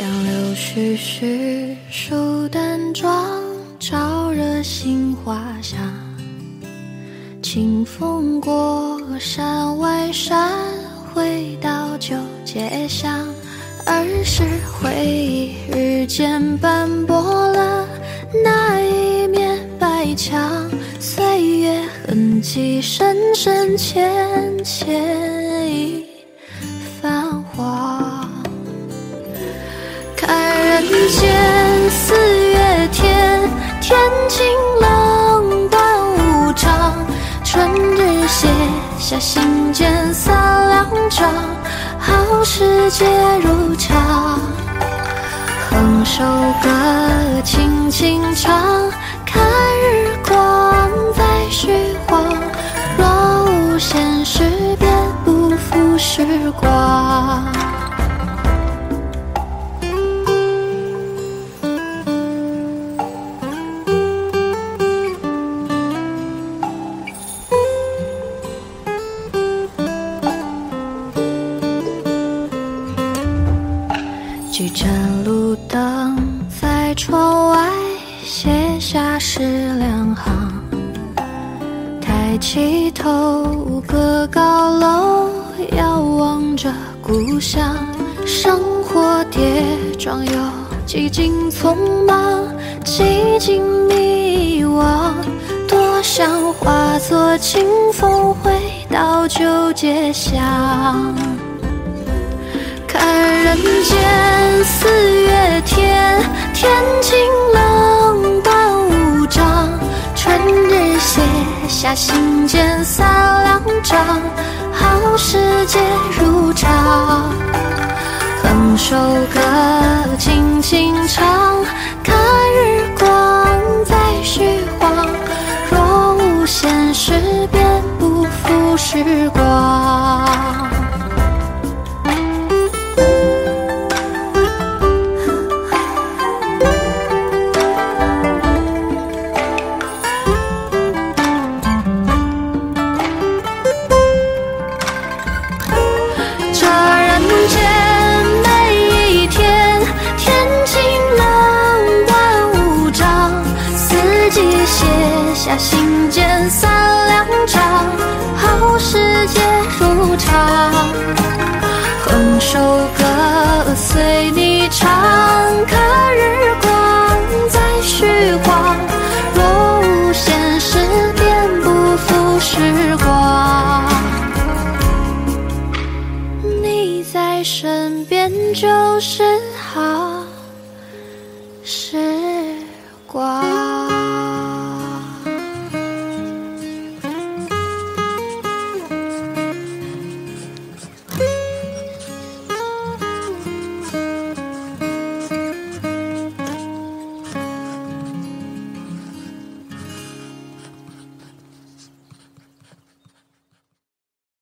杨柳絮絮，树淡妆，照热杏花下。清风过山外山，回到旧街巷。儿时回忆，日渐斑驳了那一面白墙。岁月痕迹，深深浅浅已泛黄。看人间四月天，天晴冷暖无常。春日写下心间三两章，好时节如常。横首歌轻轻唱，看日光在虚晃。若无闲事，别不负时光。几盏路灯在窗外写下十两行，抬起头，隔高楼遥望着故乡。生活跌撞又几经匆忙，几经迷惘。多想化作清风，回到旧街巷。看人间四月天，天晴冷暖无常。春日写下心间三两章，好时节如常。横首歌轻轻唱，看日光在虚晃。若无闲事，别不负时光。写下心间三两章，好时节如常。横首歌随你唱，看日光在虚晃。若无闲事，便不负时光。你在身边，就是